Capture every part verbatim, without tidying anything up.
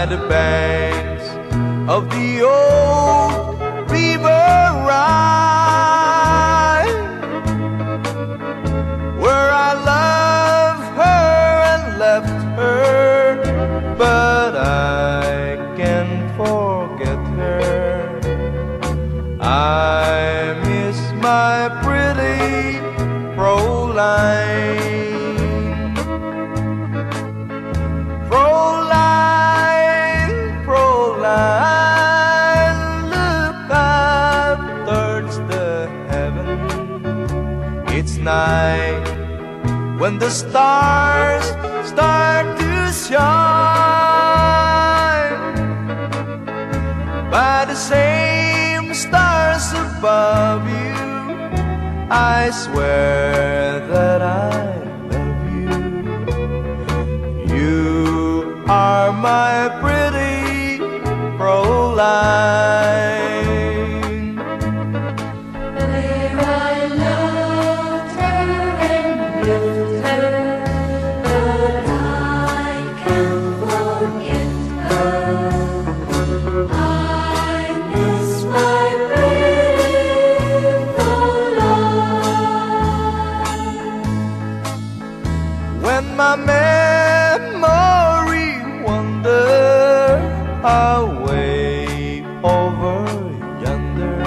by the banks of the old river Rhine, where I loved her and left her, but I can't forget her. I miss my pretty Fraulein. It's night when the stars start to shine, by the same stars above you, I swear that I love you. You are my pretty Fraulein. When my memory wander away over yonder,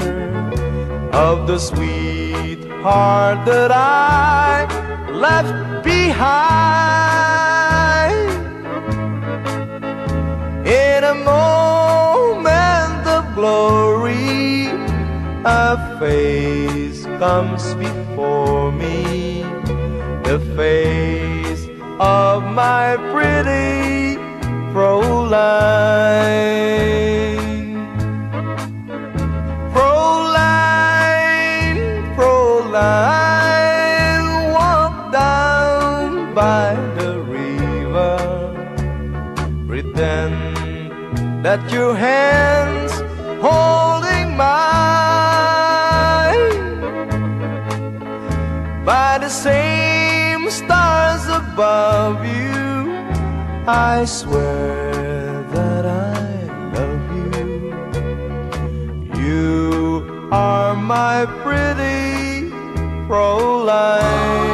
of the sweetheart that I left behind, in a moment of glory a face comes before me, the face of my pretty Fraulein. Fraulein, Fraulein, walk down by the river, pretend that your hands holding mine, by the same stars above you, I swear that I love you. You are my pretty Fraulein.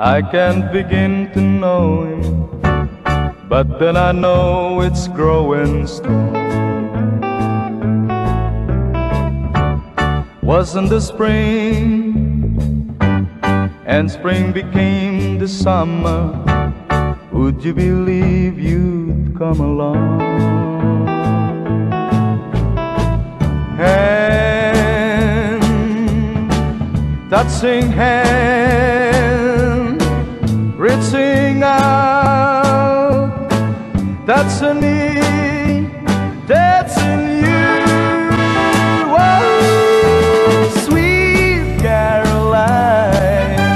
I can't begin to know him, but then I know it's growing strong. Wasn't the spring, and spring became the summer. Would you believe you'd come along? Hand, touching hand, reaching out, that's a need, that's in you. Oh, sweet Caroline,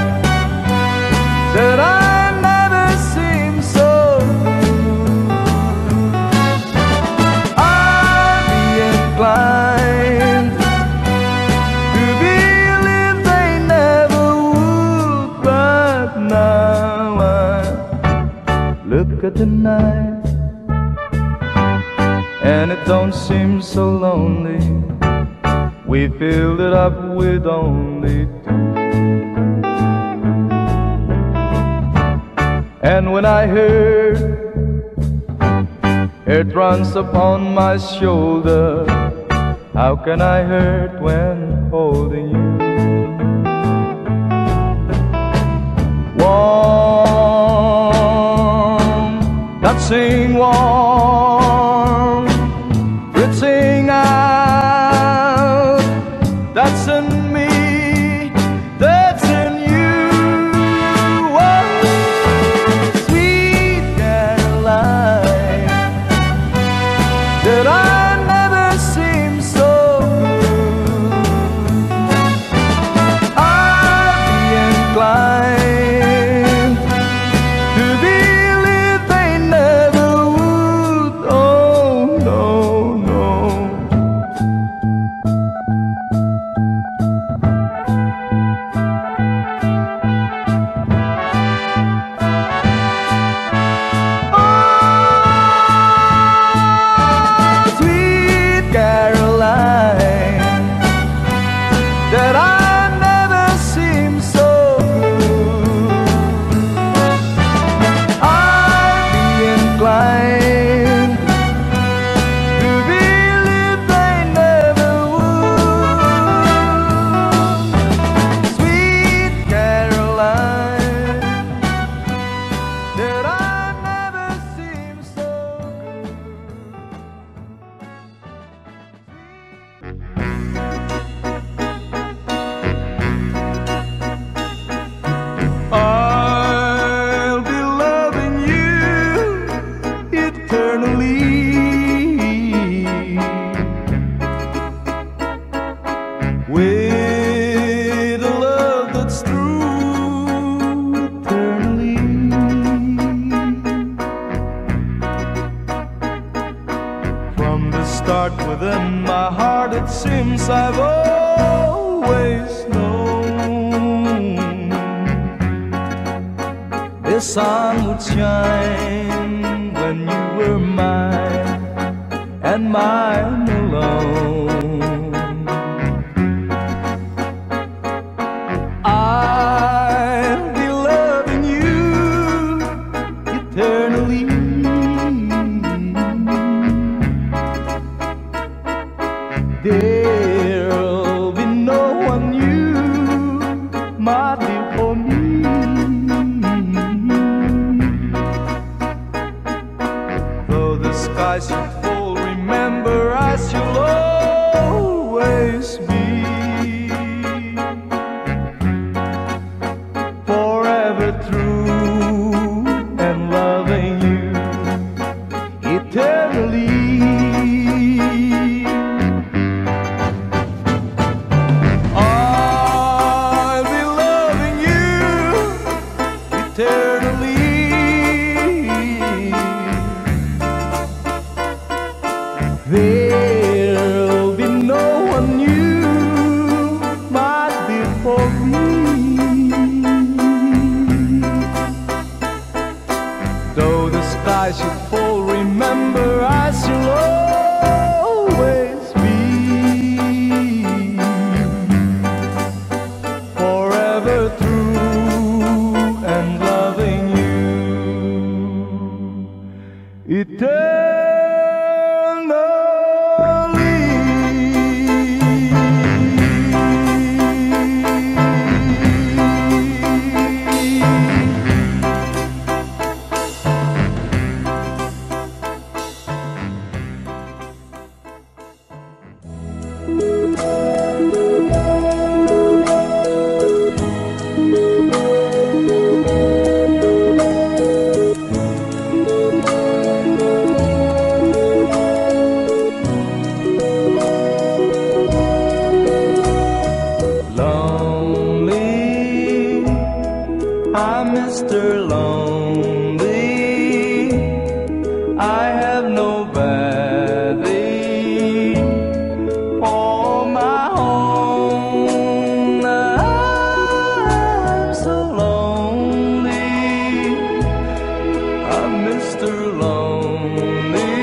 that I've never seen so blue. I'd be inclined to believe they never would, but now look at the night, and it don't seem so lonely. We filled it up with only two. And when I heard it runs upon my shoulder, how can I hurt when holding you? Touching warm, reaching out, that's in me, that's in you. Oh, sweet Caroline, that I've never seen so blue. I'd be inclined heart, it seems I've always known the sun would shine when you were mine, and mine alone. I'll be loving you eternally. There'll be no one new, my dear, for me. Though the sky should fall, remember I shall always be forever true and loving you eternally. There'll be no one new, my dear, for me. Though the sky should fall, remember I shall always be forever true and loving you eternally. I'm Mister Lonely, I have nobody for my own. I'm so lonely, I'm Mister Lonely,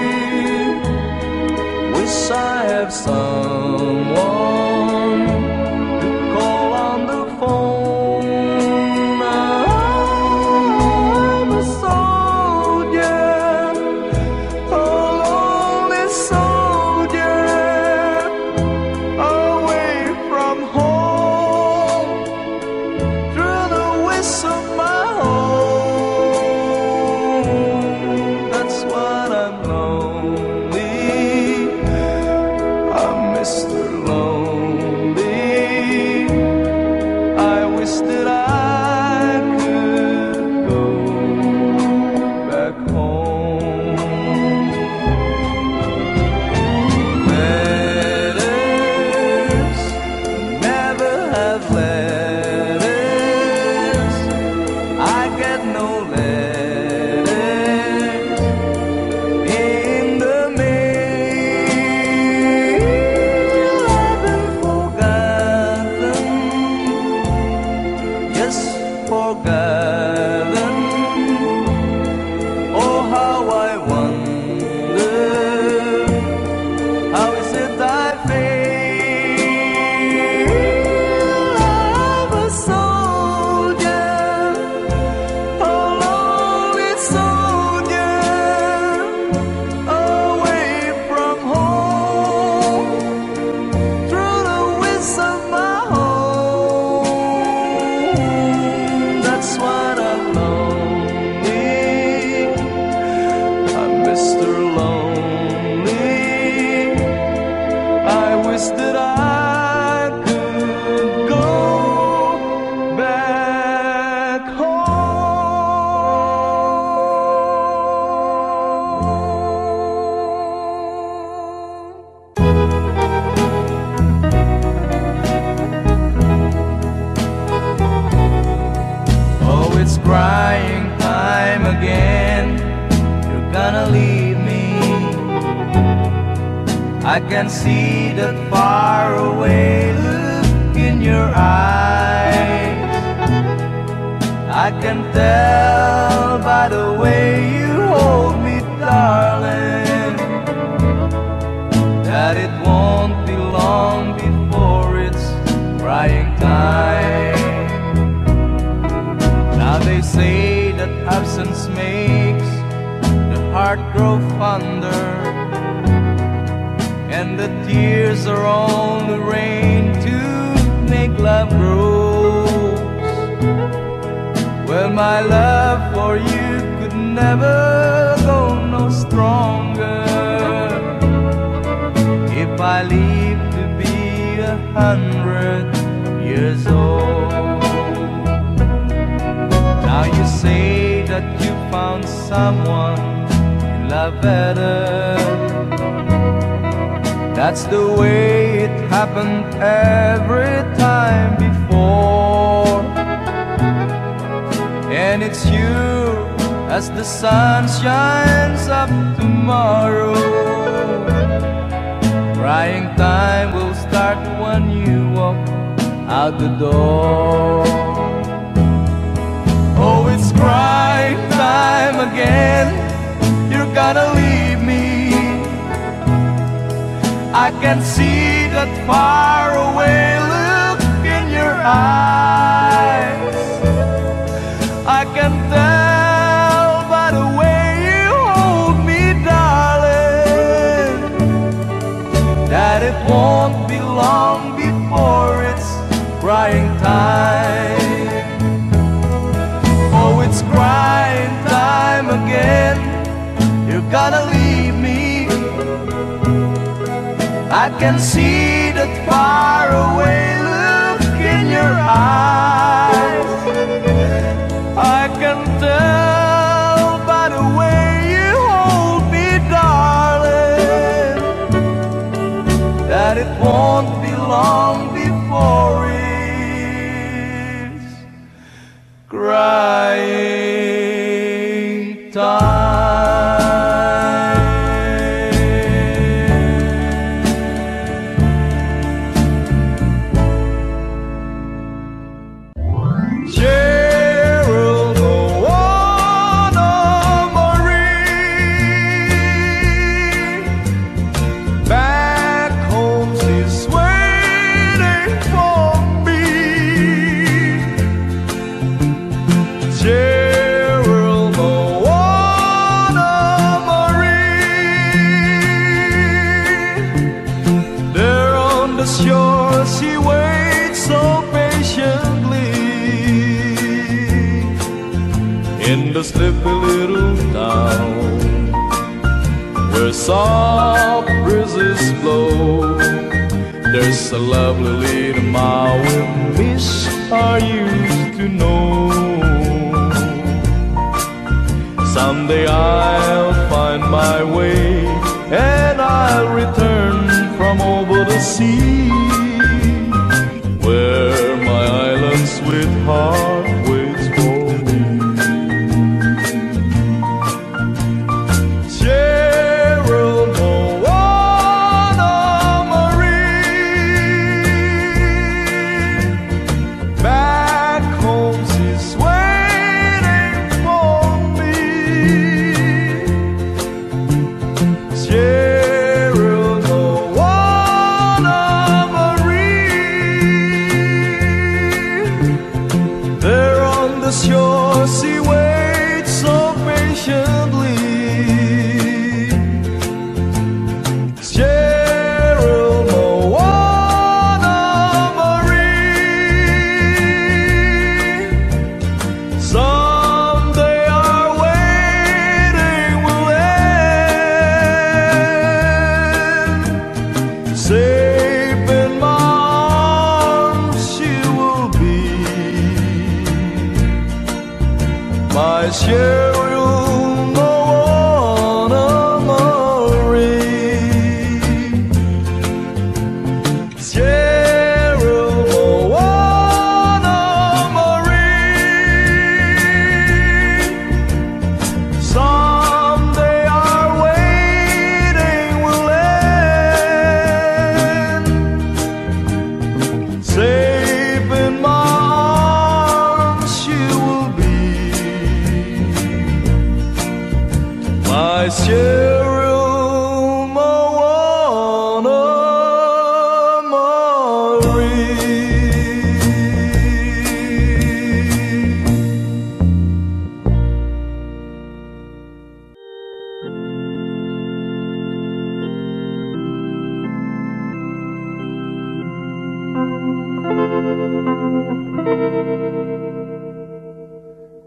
wish I have someone. It's crying time again, you're gonna leave me. I I can see that faraway look in your eyes. I can tell by the way you hold me, darling, that it won't be long before it's crying time. Now they say that absence makes the heart grow fonder, and the tears are only rain to make love grow. Well, my love for you could never go no stronger. If I live to be a hundred years old. Now you say that you found someone you love better. That's the way it happened every time before. And it's you as the sun shines up tomorrow. Crying time will start when you walk out the door. Oh, it's crying time again. You're gonna leave me. I can see that faraway look in your eyes. I can tell by the way you hold me, darling, that it won't be long before it's crying time. Oh, it's crying time again. You're gonna leave me. I can see that faraway look in your eyes. I can tell by the way you hold me, darling, that it won't be long before it's crying time. In the sleepy little town, where soft breezes blow, there's a lovely little mile we miss I used to know. Someday I'll find my way, and I'll return from over the sea, where my island sweetheart waits for.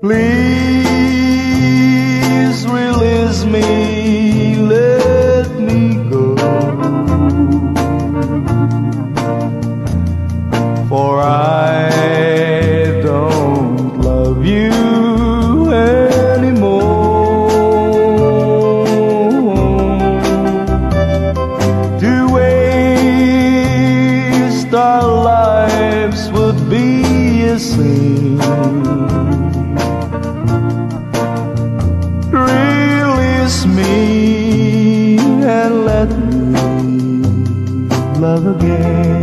Please release me, let me go, for I don't love you anymore. To waste our lives would be a sin. Release me and let me love again.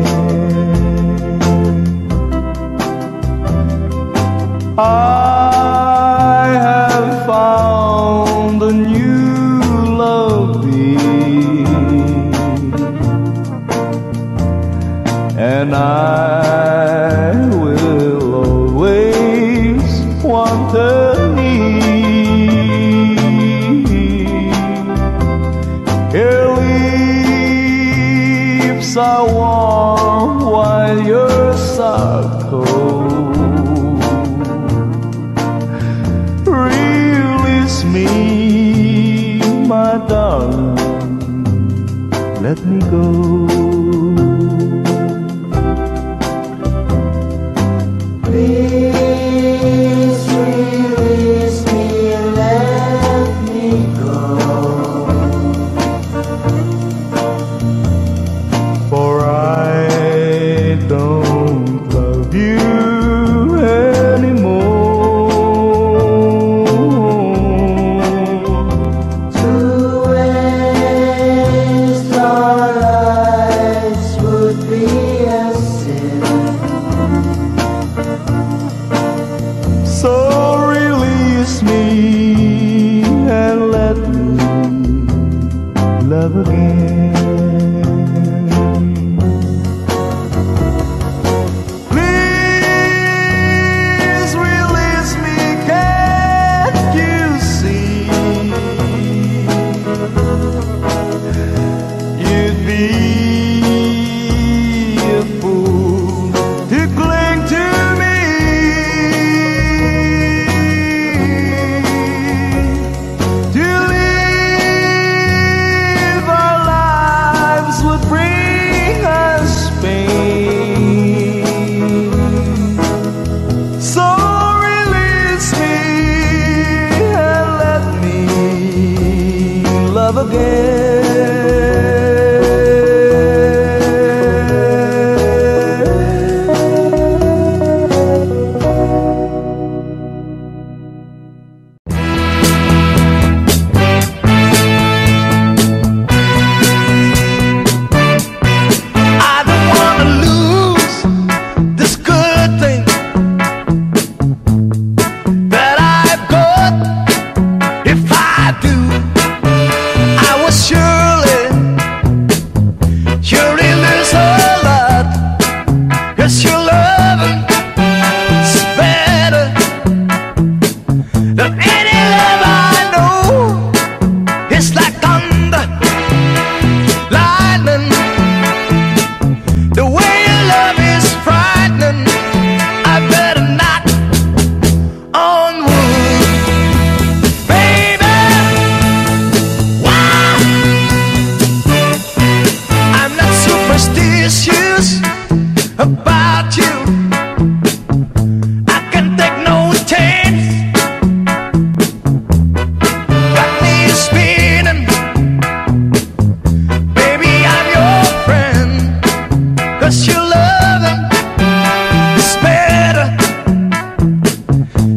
I have found a new love being, and I will always want to be. Your lips are warm while yours are cold. Release me, my darling, let me go. Please. So release me and let me love again. Please release me, can't you see? You'd be a fool to cling to. Love again. I don't wanna lose this good thing that I've got. If I do, surely you'll lose a lot, 'cause your loving is better than any love I know. It's like thunder, lightning. The way your love is frightening. I better not on wood, baby. Superstitious about you, I can take no chance. Got me spinning, baby, I'm your friend, 'cause your loving is better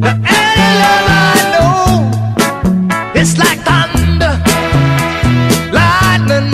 than any love I know. It's like thunder, lightning.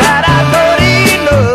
That I don't even know.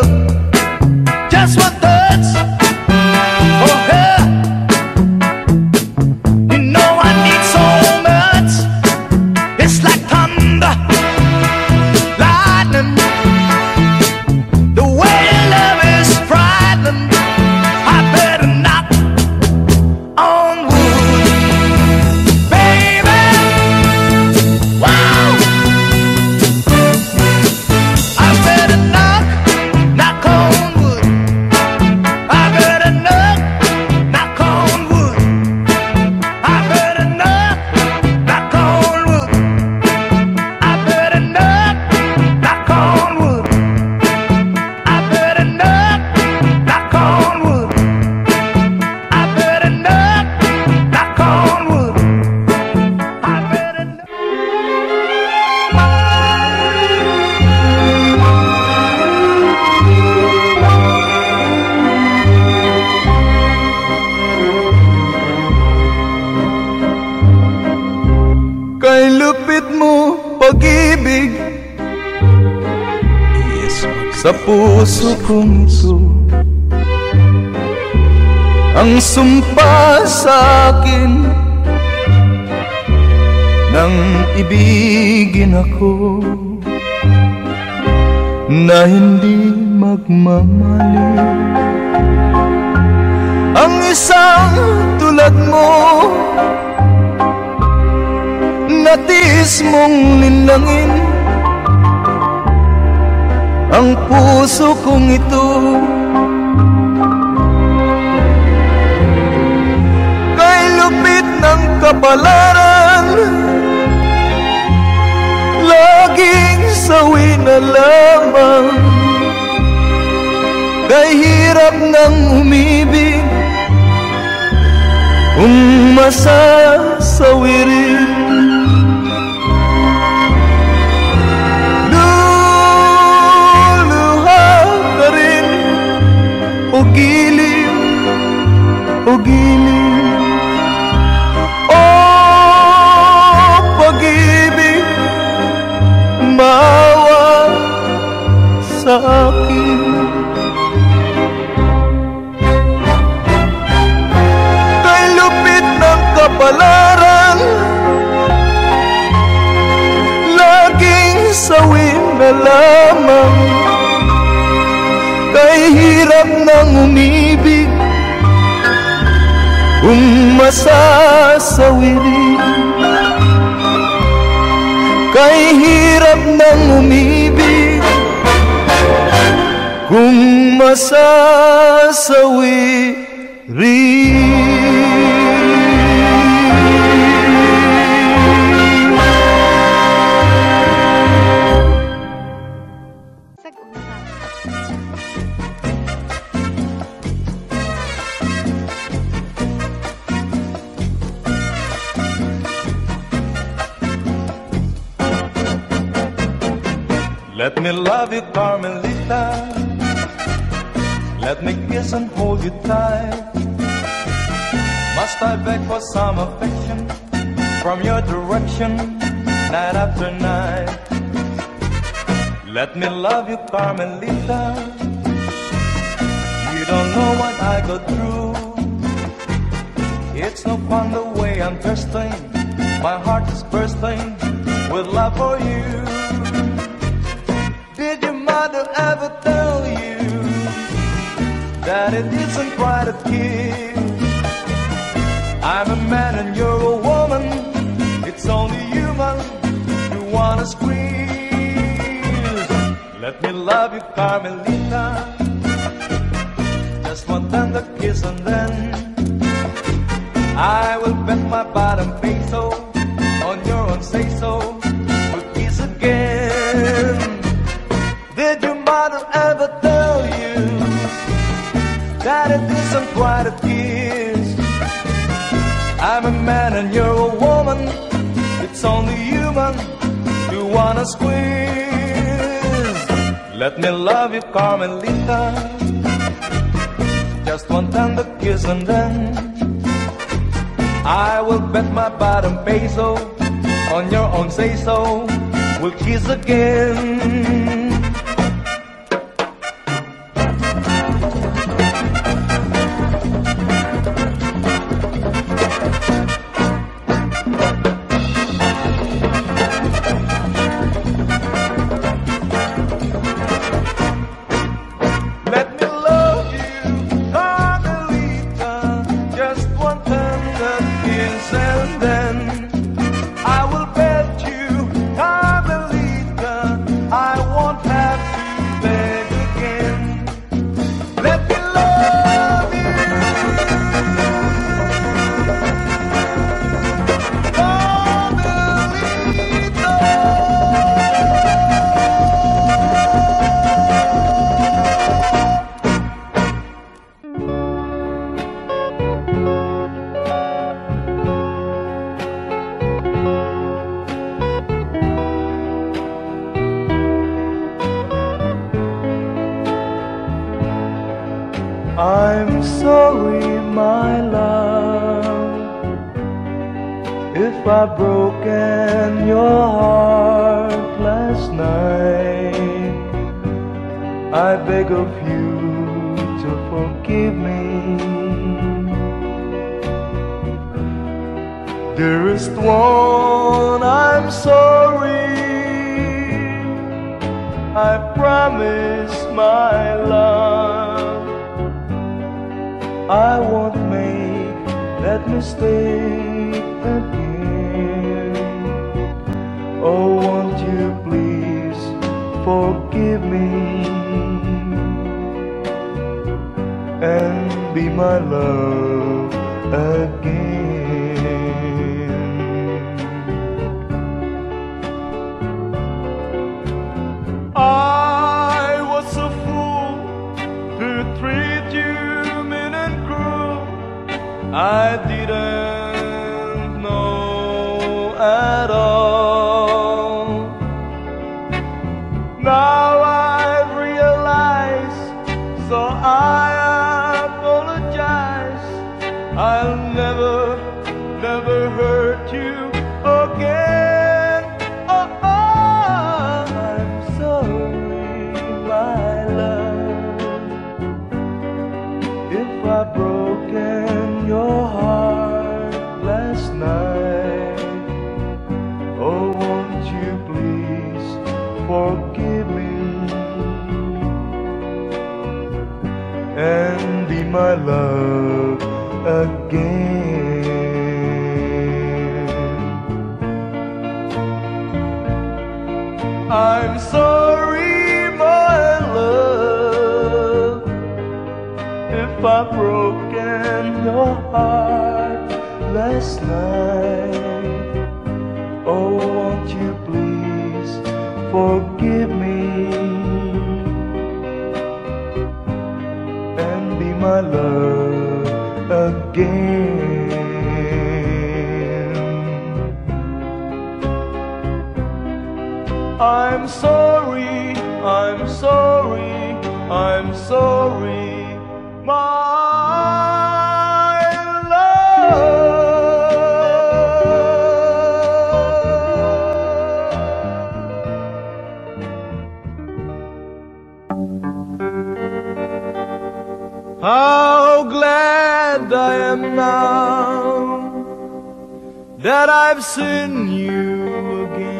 Kay lupit mo pag-ibig sa puso kong to. Ang sumpa sa akin nang ibigin ako na hindi magmamali. Ang isang tulad mo natis mong ninlangin ang puso kong ito. Kay lupit ng kapalaran laging sawi na lamang. Kay hirap ng umibig umasa sa wirin. O gilim, o gilim, o pag-ibig, maawa sa akin. Kay lupit ng kapalaran laging sawi na lamang. Kay hirap ng umibig umasa sa wirin. Kay hirap ng umibig umasa sa wirin. Let me love you, Carmelita. Let me kiss and hold you tight. Must I beg for some affection from your direction, night after night? Let me love you, Carmelita. You don't know what I go through. It's no fun the way I'm thirsting. My heart is bursting with love for you. Did your mother ever tell you that it isn't quite a kiss? I'm a man and you're a woman. It's only human you wanna squeeze. Let me love you, Carmelita. Just one tender kiss and then I will bet my bottom peso on your own say-so. We'll kiss again. Did your mother ever tell you that it isn't quite a kiss? I'm a man and you're a woman. It's only human you wanna squeeze. Let me love you, Carmelita. Just one tender kiss and then I will bet my bottom peso on your own say-so. We'll kiss again. I'm sorry, my love, if hope I've broken your heart last night. I beg of you to forgive me. Dearest one, I'm sorry. I promise my love I won't make that mistake again. Oh, won't you please forgive me and be my love again. I was a fool to treat you mean and cruel. I didn't know at all. Now I realize, so I apologize. I'll never, never hurt you again. I've broken your heart last night. Oh, won't you please forgive me and be my love again. I'm sorry, if I've broken your heart last night. Oh, won't you please forgive me and be my love again. I'm sorry, I'm sorry, I'm sorry, my love. How glad I am now that I've seen you again.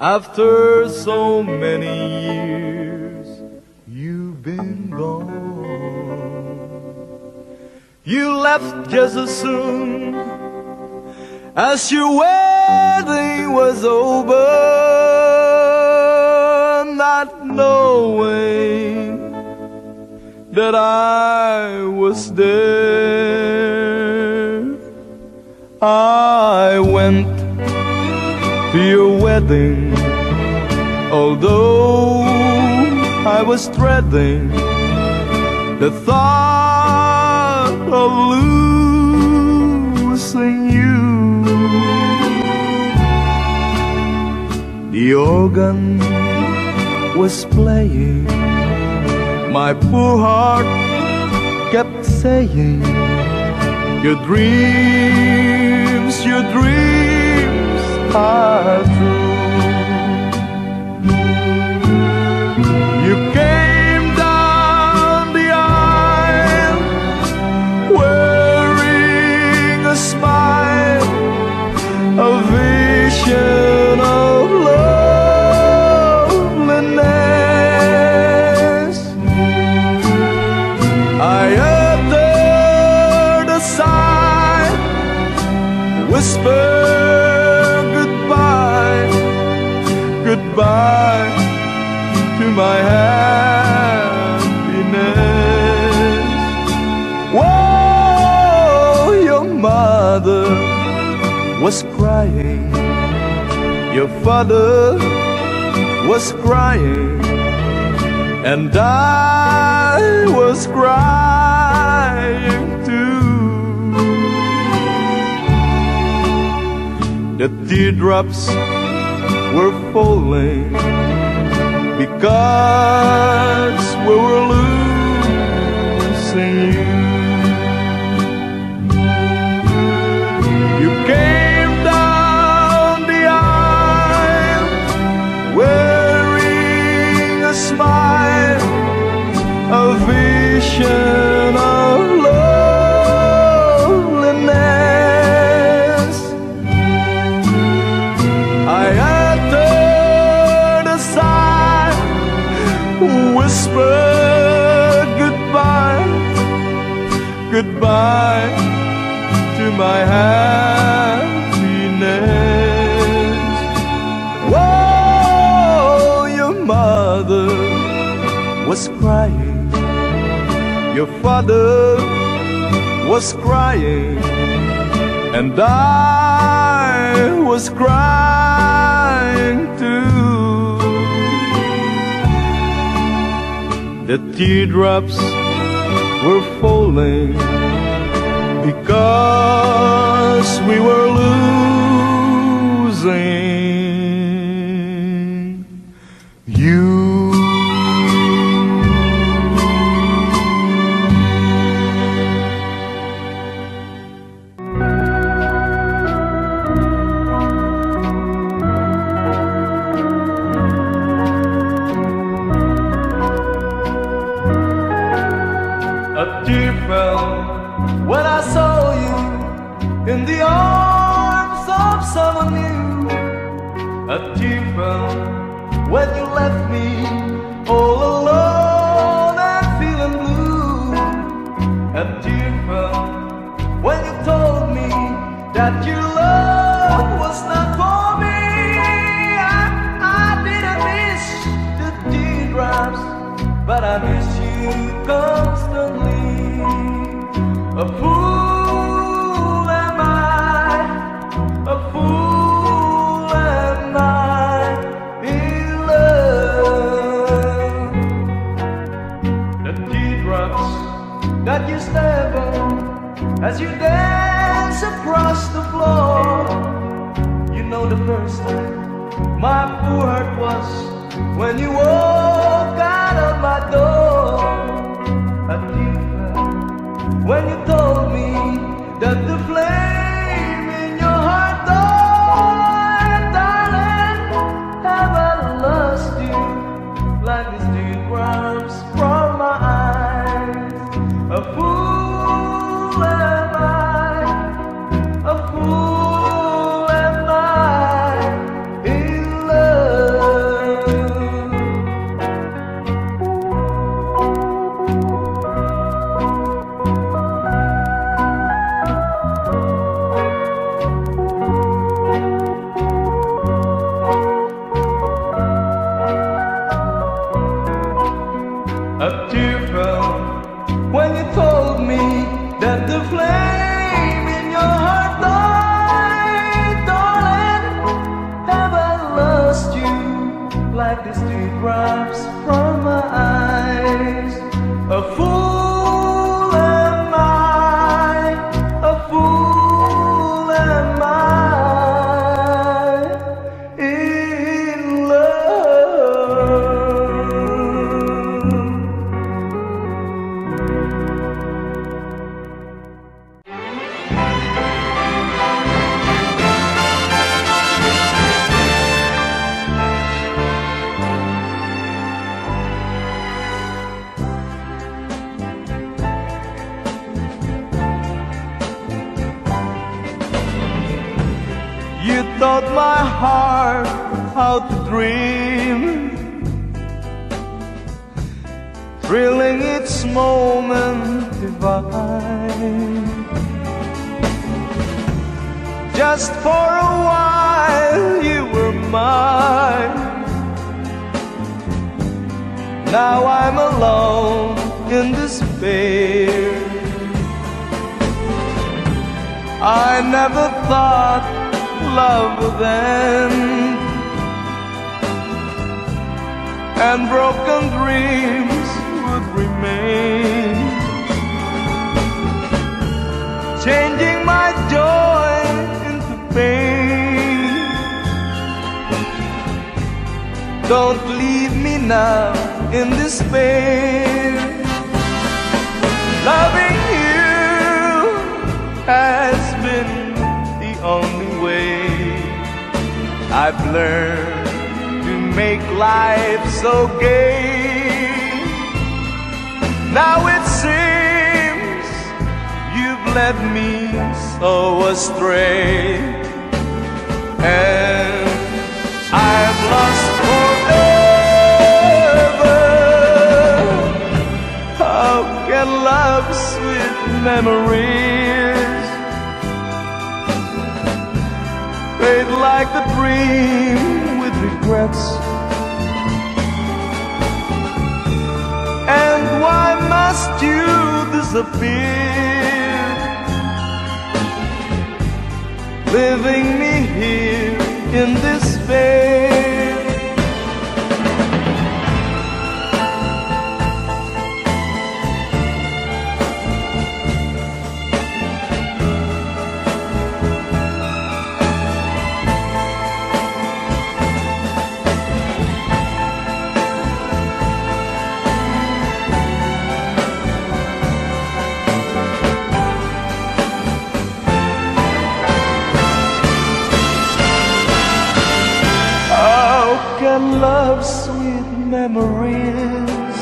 After so many years been gone, you left just as soon as your wedding was over, not knowing that I was there. I went to your wedding, although I was dreading the thought of losing you. The organ was playing, my poor heart kept saying, your dreams, your dreams are true. You came down the aisle wearing a smile, a vision of loveliness. I uttered a sigh, whispered goodbye, goodbye to my happiness. Whoa, your mother was crying, your father was crying, and I was crying too. The teardrops were falling because we were losing you. whispered goodbye, goodbye to my happiness. Oh, your mother was crying, your father was crying, and I was crying too. The teardrops were falling because we were losing you. When I saw you in the arms of someone new, a tear fell when you left me all alone and feeling blue. A tear fell when you told me that your love was not for me. I, I didn't miss the teardrops, but I miss you constantly. A fool am I, a fool am I in love. The teardrops that you step on as you dance across the floor. You know the first time my poor heart was when you walked out of my door. A teardrop when you told me that the flame in your heart died. Darling, have I lost you like the teardrops from my eyes? A fool am I, a fool am I in love. A tear fell when you told me that the flame in your heart died. Darling, have I lost you like the teardrops from my eyes? A fool am I, a fool am I in love. You taught my heart how to dream, thrilling its moment divine. Just for a while you were mine. Now I'm alone in despair. I never thought love would end, and broken dreams would remain, changing my joy into pain. Don't leave me now in despair. Loving you has been only way I've learned to make life so gay. Now it seems you've led me so astray, and I've lost forever. memories fade like the dream with regrets. And why must you disappear, leaving me here in despair? Can love, sweet memories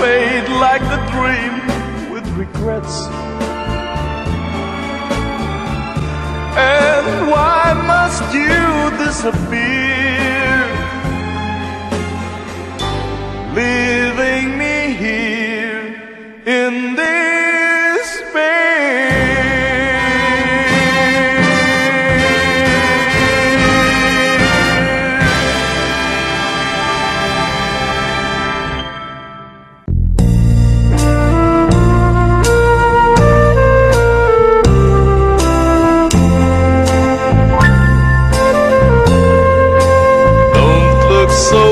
fade like the dream with regrets? And why must you disappear, leaving me here in despair?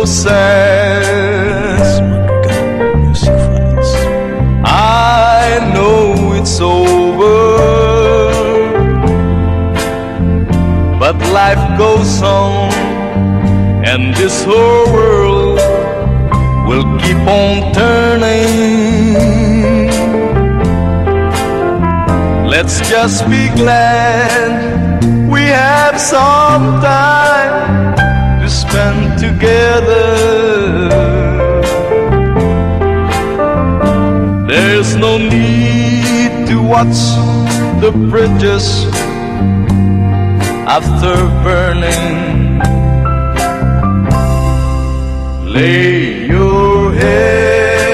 Says, I know it's over, but life goes on, and this whole world will keep on turning. Let's just be glad we have some time to spend together. There's no need to watch the bridges after burning. Lay your head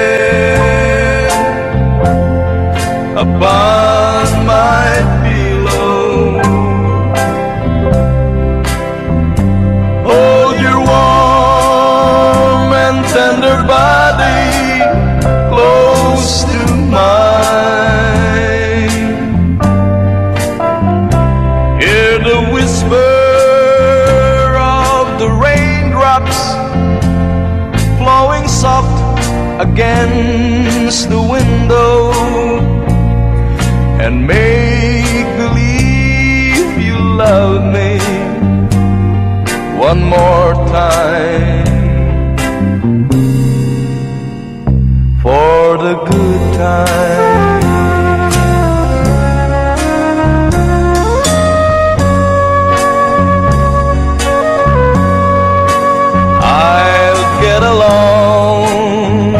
upon my pillow. Tender body close to mine. Hear the whisper of the raindrops flowing soft against the window, and make believe you love me one more time. For the good times. I'll get along,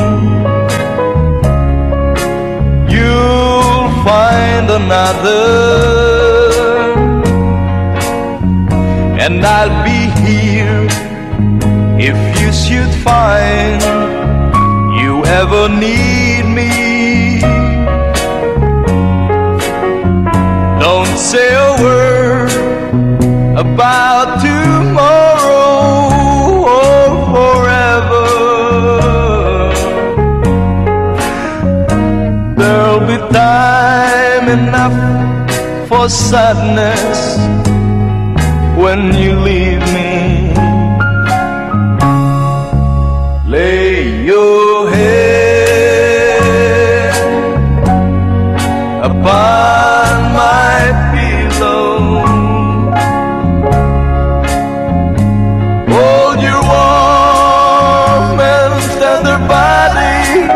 you'll find another, and I'll be here if you should find ever need me. Don't say a word about tomorrow or forever. There'll be time enough for sadness when you leave me. Lay your upon my pillow, hold your warm and tender body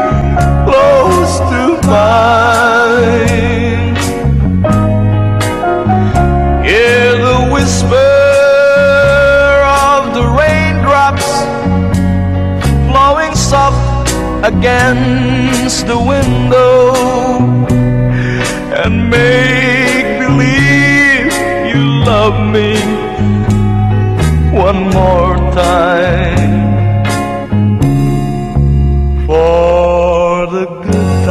close to mine. Hear the whisper of the raindrops flowing soft against the window, and make believe you love me one more time. For the good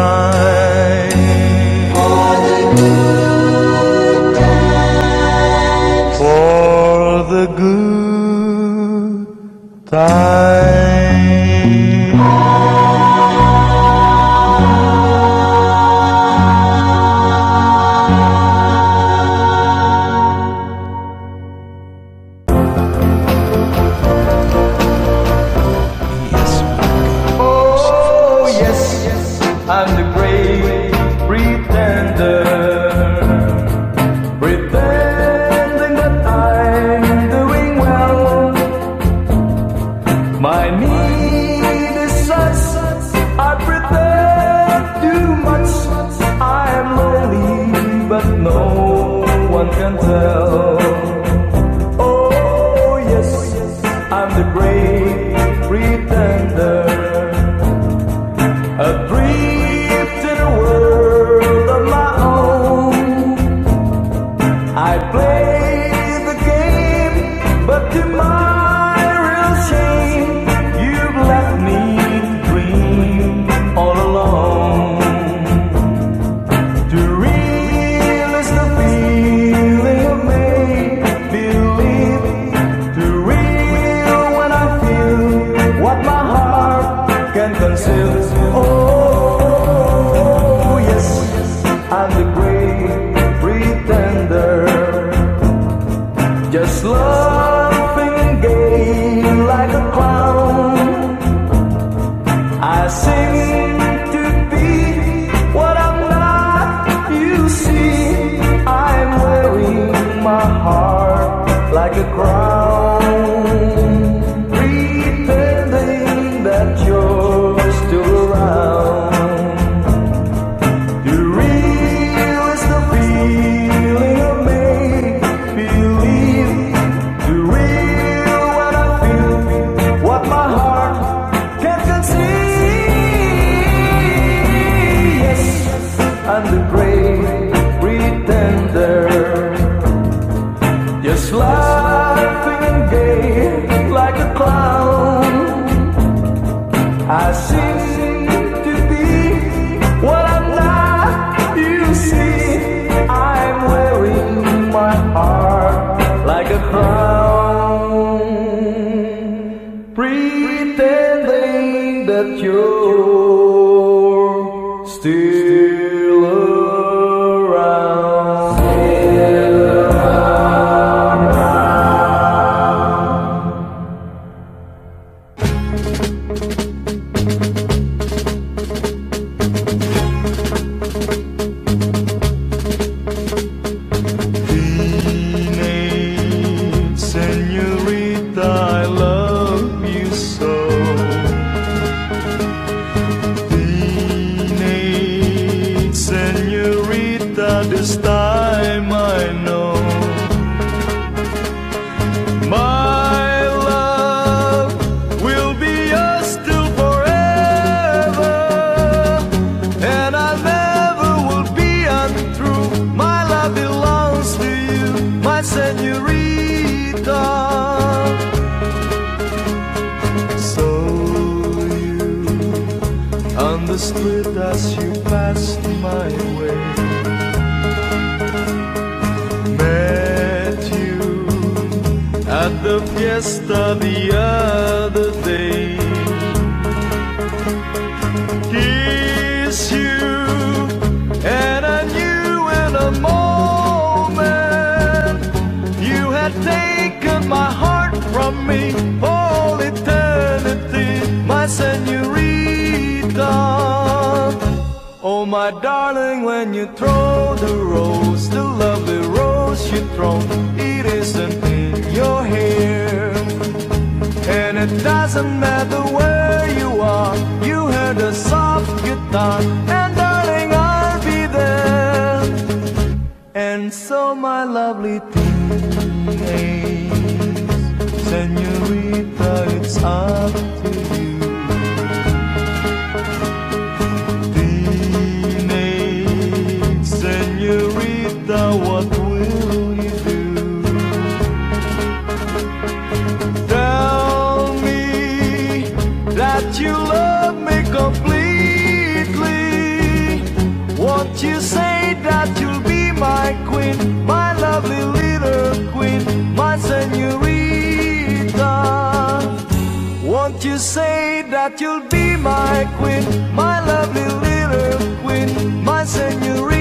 you say that you'll be my queen, my lovely little queen, my señorita.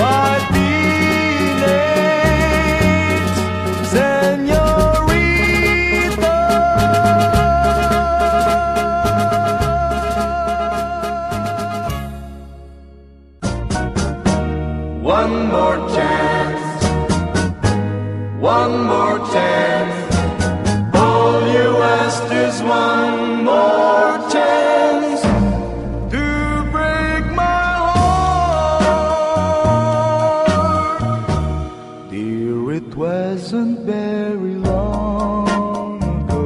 My teenage señorita. One more chance, one more chance. All you ask is one more chance to break my heart. Dear, it wasn't very long ago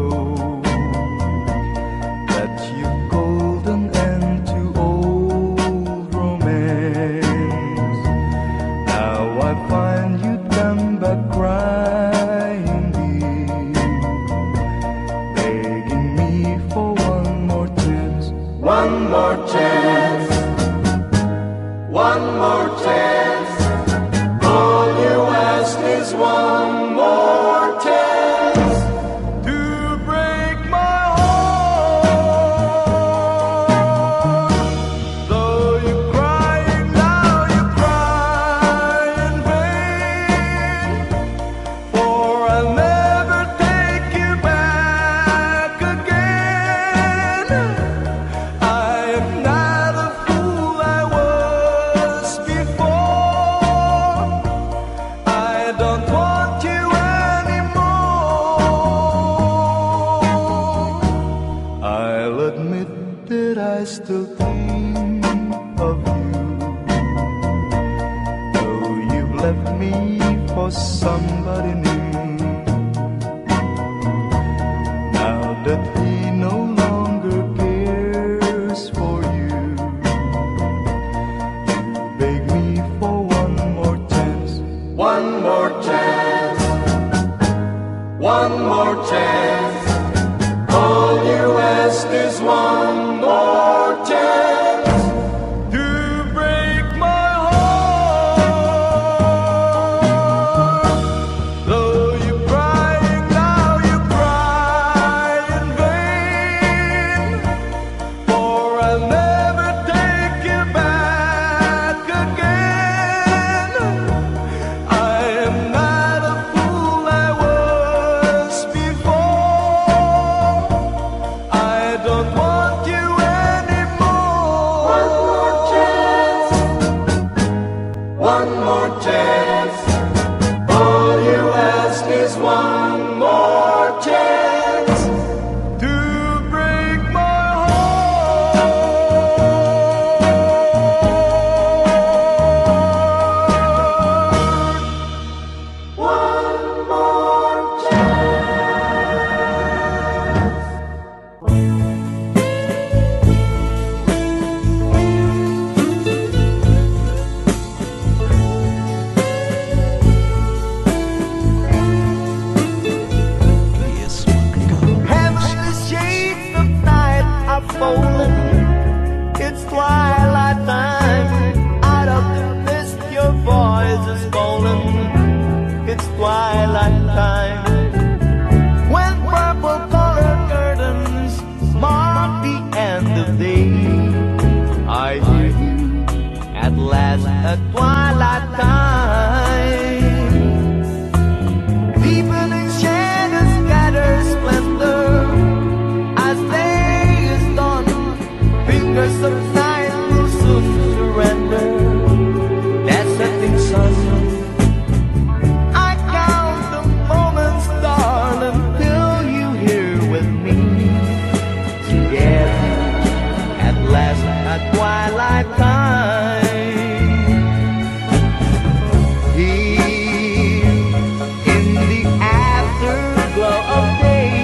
that you called an end to old romance. Now I find you come back crying, one more chance, one more chance. All you ask is one more chance to break my heart. Though you're crying now, you cry in vain, for I'll never take you back again. I still think of you, though you've left me for somebody new. Now that he no longer cares for you, you beg me for one more chance, one more chance, one more chance. All you ask is one more chance to break my heart. Though you're crying now, you cry in vain, for I'll never take you back again. I am not a fool I was before. I don't want you. One more chance. All you ask is one more chance to break my heart. One more chance. It's twilight time. Out of the mist your voice is golden. It's twilight time. When purple colored curtains mark the end of day, I hear you at last at twilight time. Deepening shadows scatter splendor as they fingers of night will soon surrender. That's the thing, son. I count the moments, darling, till you here with me. Together, at last, at twilight time. Here, in the afterglow of day,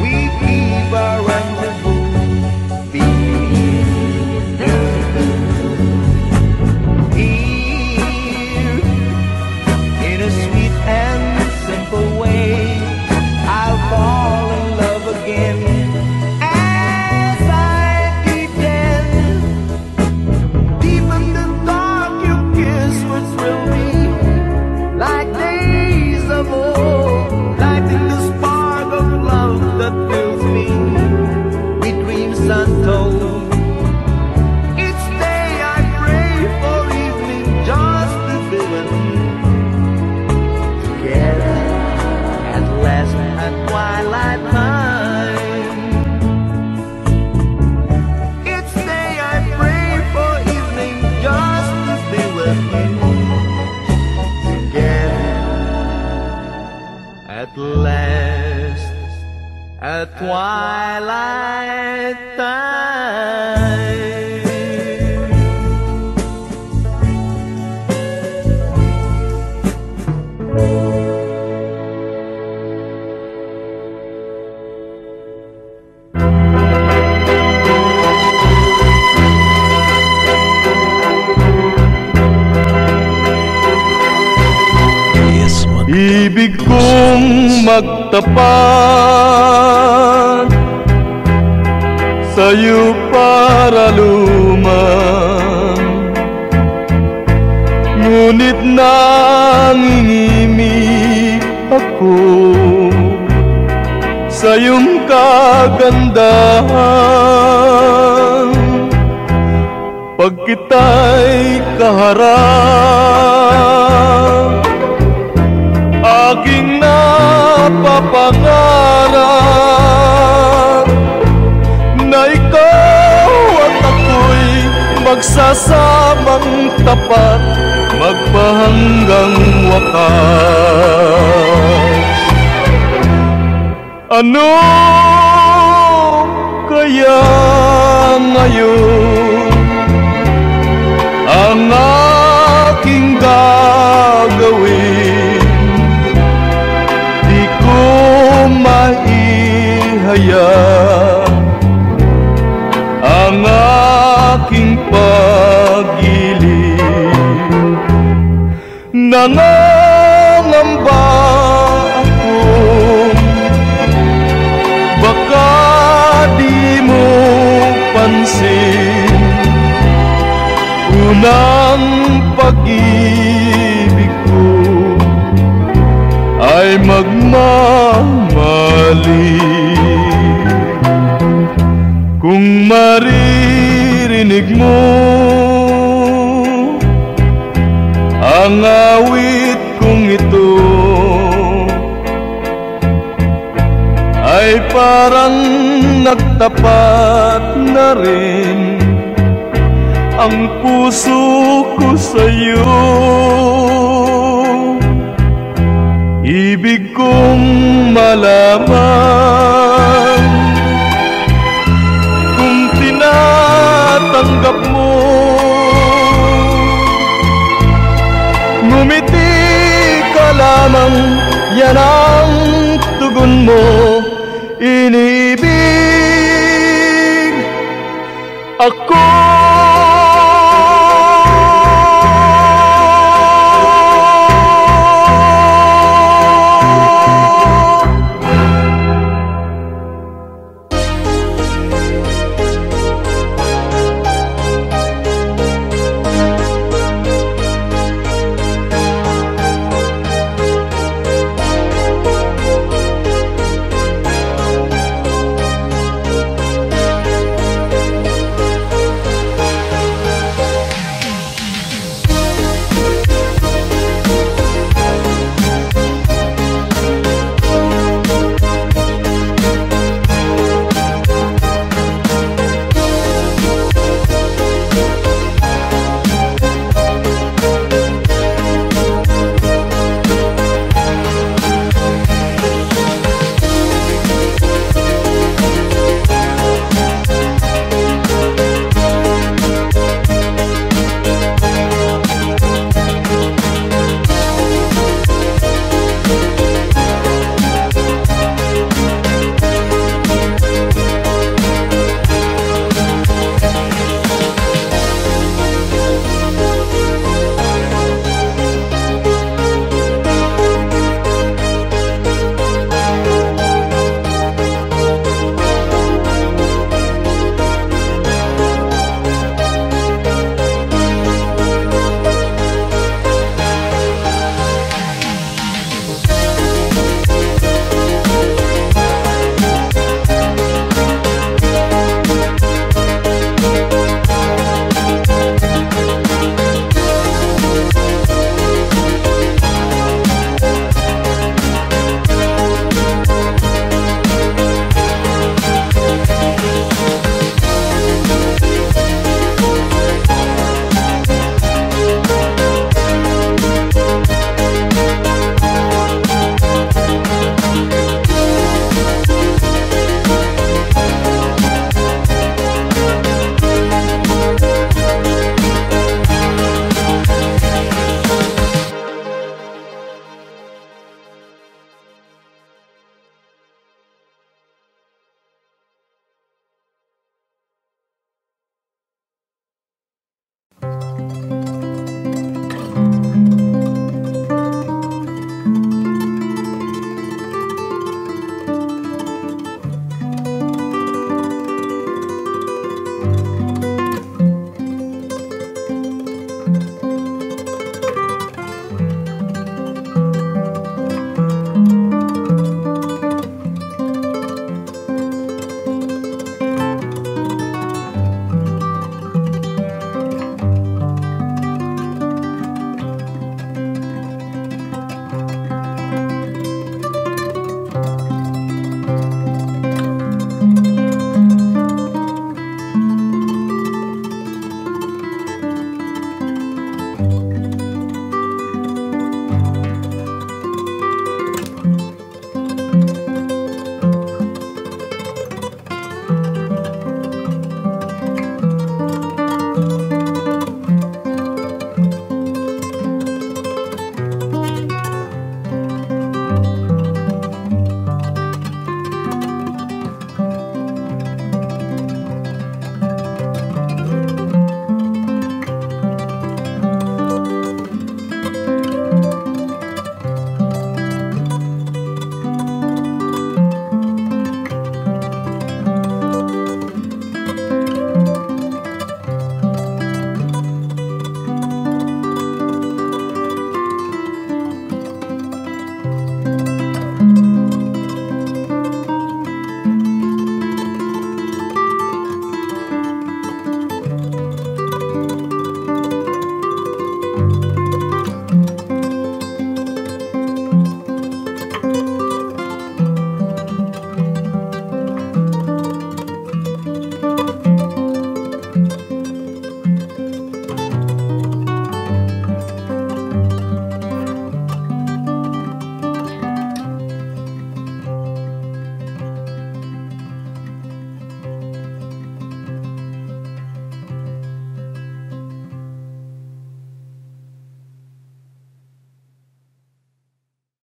we keep our rendezvous. Like days of old, like in the twilight time. Ibig kong magtapat sa'yo para lumang, ngunit nangingimik ako sa iyong kagandahan. Pag kita'y kaharap, aking napapangarap na ikaw at ako'y magsasamang tapat, magpahanggang wakas. Ano kaya ngayon ang aking gagawin? Maihaya ang aking pag-ibig, nangangamba ako baka di mo pansin unang pag-ibig ko ay magmamali. Kung maririnig mo ang awit kong ito, ay parang nagtapat na rin ang puso ko sa'yo. Ibig kong malaman kung tinatanggap mo, ngumiti ka lamang, yan ang tugon mo. Inibig ako.